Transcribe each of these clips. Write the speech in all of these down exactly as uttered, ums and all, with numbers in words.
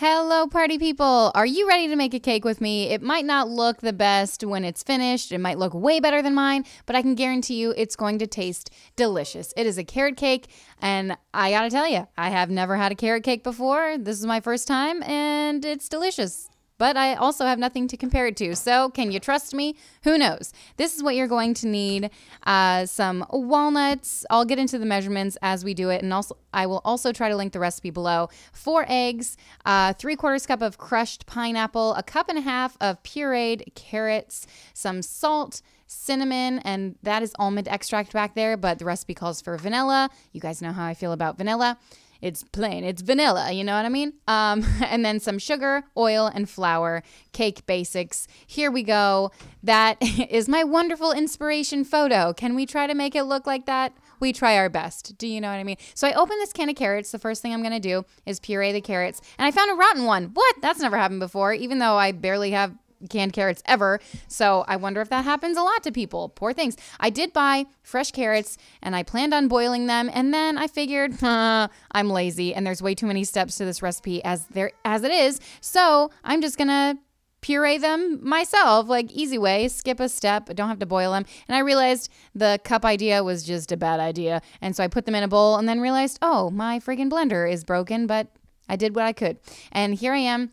Hello, party people. Are you ready to make a cake with me? It might not look the best when it's finished. It might look way better than mine, but I can guarantee you it's going to taste delicious. It is a carrot cake, and I gotta tell you, I have never had a carrot cake before. This is my first time, and it's delicious. But I also have nothing to compare it to, so can you trust me? Who knows? This is what you're going to need, uh, some walnuts. I'll get into the measurements as we do it, and also I will also try to link the recipe below. Four eggs, uh, three quarters cup of crushed pineapple, a cup and a half of pureed carrots, some salt, cinnamon, and that is almond extract back there, but the recipe calls for vanilla. You guys know how I feel about vanilla. It's plain, it's vanilla, you know what I mean? Um, and then some sugar, oil, and flour, cake basics. Here we go. That is my wonderful inspiration photo. Can we try to make it look like that? We try our best. Do you know what I mean? So I open this can of carrots. The first thing I'm gonna do is puree the carrots. And I found a rotten one. What? That's never happened before, even though I barely have canned carrots ever. So I wonder if that happens a lot to people. Poor things. I did buy fresh carrots and I planned on boiling them, and then I figured huh, I'm lazy and there's way too many steps to this recipe as there as it is. So I'm just gonna puree them myself, like easy way, skip a step, don't have to boil them. And I realized the cup idea was just a bad idea. And so I put them in a bowl and then realized, oh, my friggin' blender is broken, but I did what I could. And here I am,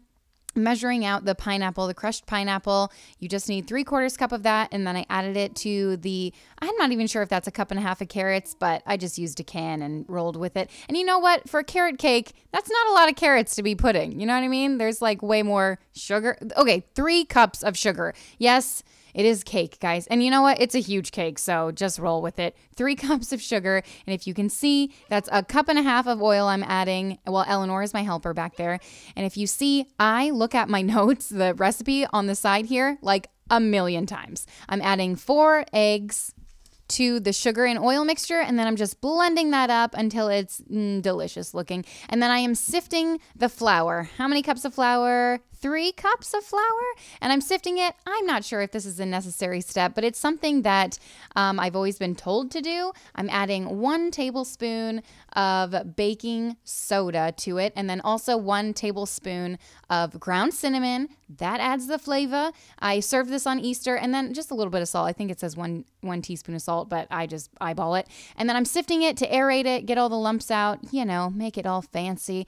measuring out the pineapple, the crushed pineapple. You just need three quarters cup of that, and then I added it to the, I'm not even sure if that's a cup and a half of carrots, but I just used a can and rolled with it. And you know what? For a carrot cake, that's not a lot of carrots to be putting. You know what I mean? There's like way more sugar. Okay, three cups of sugar. Yes, it is cake, guys. And you know what? It's a huge cake, so just roll with it. Three cups of sugar, and if you can see, that's a cup and a half of oil I'm adding. Well, Eleanor is my helper back there. And if you see, I look at my notes, the recipe on the side here, like a million times. I'm adding four eggs to the sugar and oil mixture, and then I'm just blending that up until it's mm, delicious looking. And then I am sifting the flour. How many cups of flour? Three cups of flour, and I'm sifting it. I'm not sure if this is a necessary step, but it's something that um, I've always been told to do. I'm adding one tablespoon of baking soda to it, and then also one tablespoon of ground cinnamon. That adds the flavor. I serve this on Easter, and then just a little bit of salt. I think it says one one teaspoon of salt, but I just eyeball it. And then I'm sifting it to aerate it, get all the lumps out, you know, make it all fancy.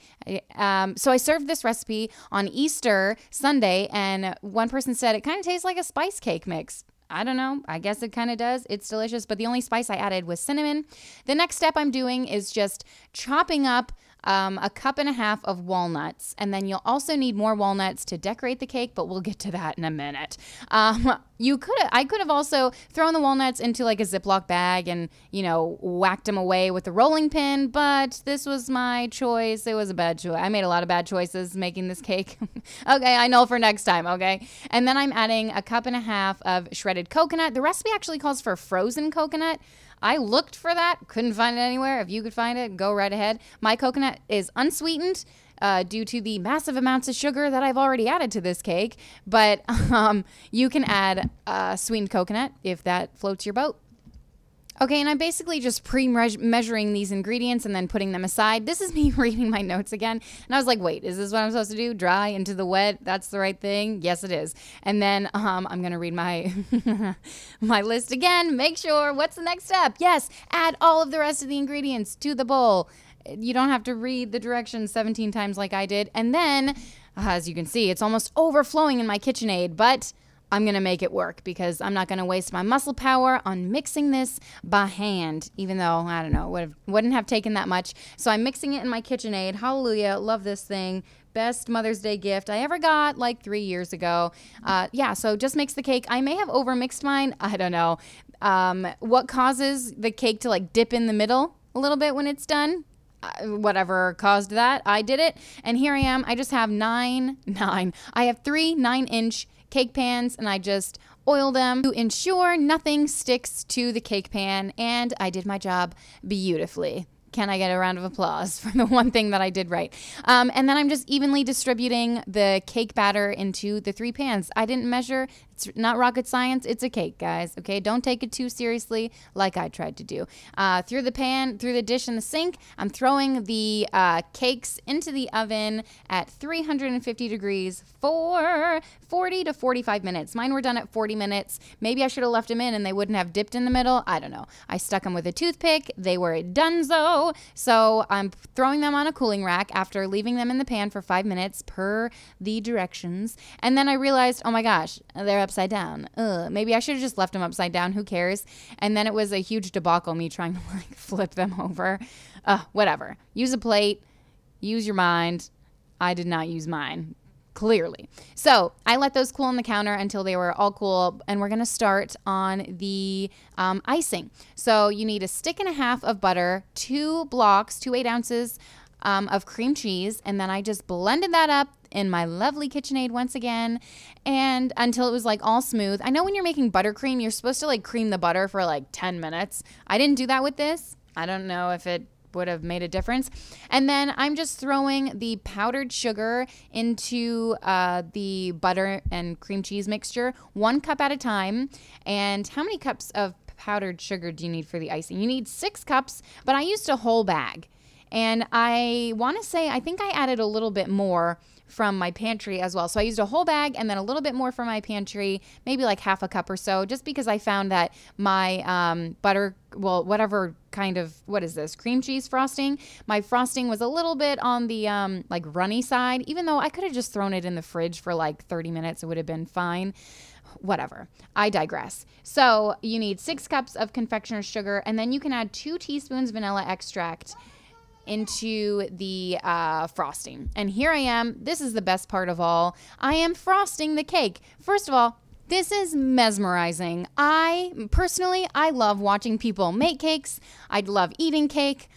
Um, so I served this recipe on Easter Sunday, and one person said it kind of tastes like a spice cake mix. I don't know. I guess it kind of does. It's delicious, but the only spice I added was cinnamon. The next step I'm doing is just chopping up um, a cup and a half of walnuts, and then you'll also need more walnuts to decorate the cake, but we'll get to that in a minute. Um, you could, I could have also thrown the walnuts into like a Ziploc bag and, you know, whacked them away with a rolling pin, but this was my choice. It was a bad choice. I made a lot of bad choices making this cake. Okay, I know for next time, okay? And then I'm adding a cup and a half of shredded coconut. The recipe actually calls for frozen coconut. I looked for that, couldn't find it anywhere. If you could find it, go right ahead. My coconut is unsweetened uh, due to the massive amounts of sugar that I've already added to this cake, but um, you can add uh, sweetened coconut if that floats your boat. Okay, and I'm basically just pre-measuring these ingredients and then putting them aside. This is me reading my notes again. And I was like, wait, is this what I'm supposed to do? Dry into the wet? That's the right thing? Yes, it is. And then um, I'm going to read my my list again. Make sure. What's the next step? Yes, add all of the rest of the ingredients to the bowl. You don't have to read the directions seventeen times like I did. And then, as you can see, it's almost overflowing in my KitchenAid, but I'm gonna make it work because I'm not gonna waste my muscle power on mixing this by hand, even though, I don't know, would have, wouldn't have taken that much. So I'm mixing it in my KitchenAid. Hallelujah, love this thing. Best Mother's Day gift I ever got like three years ago. Uh, yeah, so just mix the cake. I may have overmixed mine, I don't know. Um, what causes the cake to like dip in the middle a little bit when it's done? Uh, whatever caused that, I did it. And here I am, I just have nine, nine. I have three nine inch cake pans, and I just oil them to ensure nothing sticks to the cake pan, and I did my job beautifully. Can I get a round of applause for the one thing that I did right? Um, and then I'm just evenly distributing the cake batter into the three pans. I didn't measure. It's not rocket science. It's a cake, guys. Okay, don't take it too seriously like I tried to do. Uh, through the pan, through the dish in the sink, I'm throwing the uh, cakes into the oven at three hundred fifty degrees for forty to forty-five minutes. Mine were done at forty minutes. Maybe I should have left them in and they wouldn't have dipped in the middle. I don't know. I stuck them with a toothpick. They were donezo. So I'm throwing them on a cooling rack after leaving them in the pan for five minutes per the directions. And then I realized, oh my gosh, they're upside down. Ugh, maybe I should have just left them upside down. Who cares? And then it was a huge debacle, me trying to like flip them over. Uh, whatever. Use a plate. Use your mind. I did not use mine. Clearly. So I let those cool on the counter until they were all cool, and we're going to start on the um, icing. So you need a stick and a half of butter, two blocks, two eight ounces um, of cream cheese, and then I just blended that up in my lovely KitchenAid once again, and until it was like all smooth. I know when you're making buttercream, you're supposed to like cream the butter for like ten minutes. I didn't do that with this. I don't know if it would have made a difference. And then I'm just throwing the powdered sugar into uh, the butter and cream cheese mixture, one cup at a time. And how many cups of powdered sugar do you need for the icing? You need six cups, but I used a whole bag. And I want to say, I think I added a little bit more from my pantry as well. So I used a whole bag and then a little bit more from my pantry, maybe like half a cup or so, just because I found that my um, butter, well, whatever kind of, what is this, cream cheese frosting? My frosting was a little bit on the um, like runny side, even though I could have just thrown it in the fridge for like thirty minutes. It would have been fine. Whatever. I digress. So you need six cups of confectioner's sugar, and then you can add two teaspoons vanilla extract into the uh, frosting. And here I am. This is the best part of all. I am frosting the cake. First of all, this is mesmerizing. I personally, I love watching people make cakes. I love eating cake.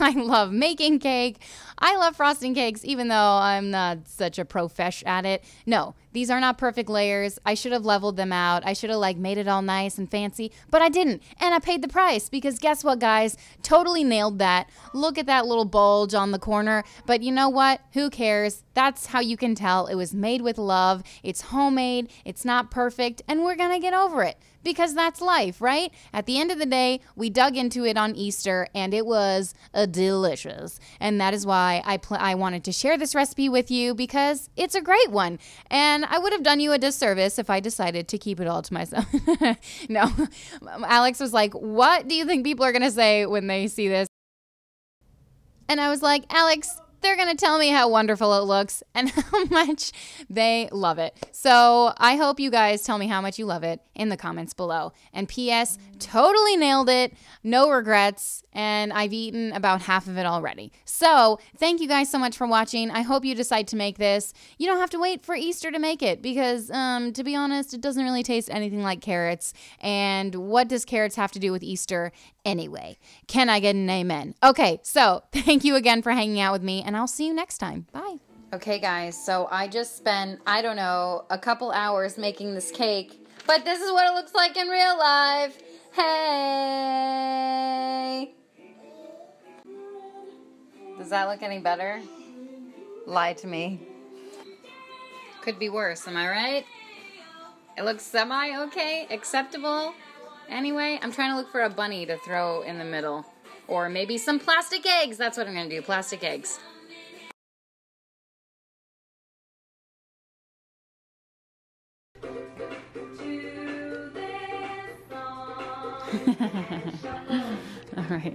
I love making cake. I love frosting cakes, even though I'm not such a profesh at it. No, these are not perfect layers. I should have leveled them out. I should have like made it all nice and fancy, but I didn't. And I paid the price because guess what, guys? Totally nailed that. Look at that little bulge on the corner. But you know what? Who cares? That's how you can tell it was made with love. It's homemade. It's not perfect. And we're gonna get over it. Because that's life, right? At the end of the day, we dug into it on Easter, and it was uh, delicious. And that is why I pl I wanted to share this recipe with you, because it's a great one. And I would have done you a disservice if I decided to keep it all to myself. No. Alex was like, what do you think people are going to say when they see this? And I was like, Alex, they're going to tell me how wonderful it looks and how much they love it. So I hope you guys tell me how much you love it in the comments below. And P S Totally nailed it. No regrets. And I've eaten about half of it already. So thank you guys so much for watching. I hope you decide to make this. You don't have to wait for Easter to make it because, um, to be honest, it doesn't really taste anything like carrots. And what does carrots have to do with Easter anyway? Can I get an amen? Okay, so thank you again for hanging out with me, and I'll see you next time. Bye. Okay, guys, so I just spent, I don't know, a couple hours making this cake, but this is what it looks like in real life. Hey! Does that look any better? Lie to me. Could be worse, am I right? It looks semi-okay, acceptable. Anyway, I'm trying to look for a bunny to throw in the middle. Or maybe some plastic eggs. That's what I'm gonna do, plastic eggs. All right.